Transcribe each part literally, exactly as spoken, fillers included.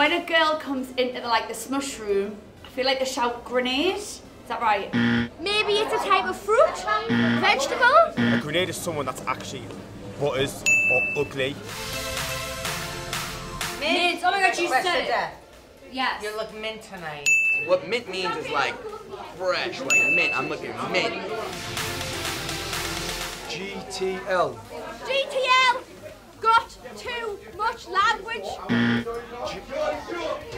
when a girl comes into the, like this mushroom, I feel like they shout grenade. Is that right? Maybe it's a type of fruit, vegetable. A grenade is someone that's actually butters or ugly. Mint. Oh my God, you said it. Yes. You look mint tonight. What mint means is like fresh, like mint. I'm looking mint. G T L. G T L. Got too much language.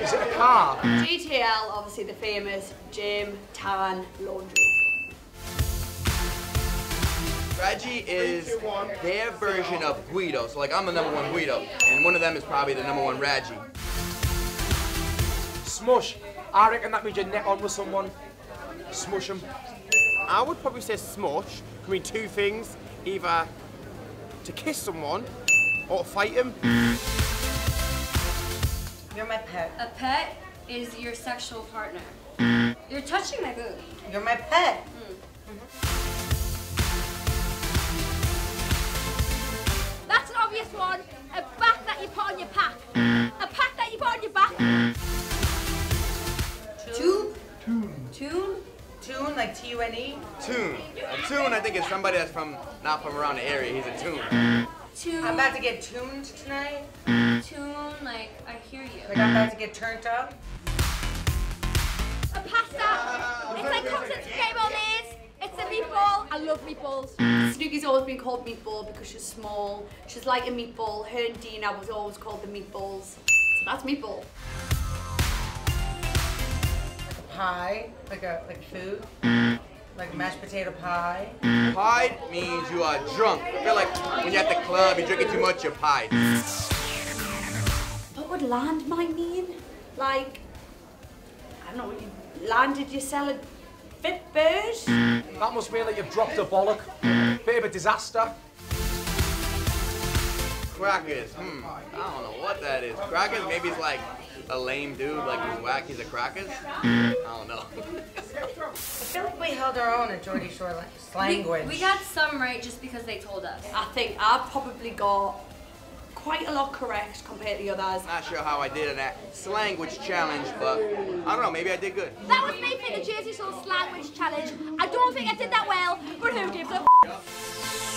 Is it a car? G T L, obviously the famous gym, tan, laundry. Reggie is their version of Guido. So like I'm the number one Guido, and one of them is probably the number one Reggie. Smush. I reckon that means you net on with someone. Smush them. I would probably say smush can mean two things, either to kiss someone or to fight him. You're my pet. A pet is your sexual partner. You're touching my boob. You're my pet. Mm. Mm-hmm. That's an obvious one. A back that you put on your pack. A pack that you put on your back. Tune? Tune. Tune? Tune, like T U N E? Tune. A tune, I think, is somebody that's from not from around the area. He's a tune. Tune. I'm about to get tuned tonight. Tune, like, I hear you. Like, I'm about to get turned up. A pasta. Uh, it's like comes at the table, Liz. It's a meatball. I love meatballs. Snooki's always been called meatball because she's small. She's like a meatball. Her and Dina was always called the meatballs. So that's meatball. Pie, like a like food, like mashed potato pie. Pie means you are drunk. I feel like when you're at the club, you're drinking too much, you're pie. What would landmine mean? Like, I don't know, you landed your salad bit bird? That must mean that you've dropped a bollock. Bit of a disaster. Crackers, hmm, I don't know what that is. Crackers, maybe it's like a lame dude, like he's whack, he's a crackers? I don't know. I feel like we held our own at Geordie Shore Slanguage. We, we got some right just because they told us. I think I probably got quite a lot correct compared to the others. Not sure how I did in that Slanguage challenge, but I don't know, maybe I did good. That was me for the Jersey Shore Slanguage challenge. I don't think I did that well, but who gives a f***?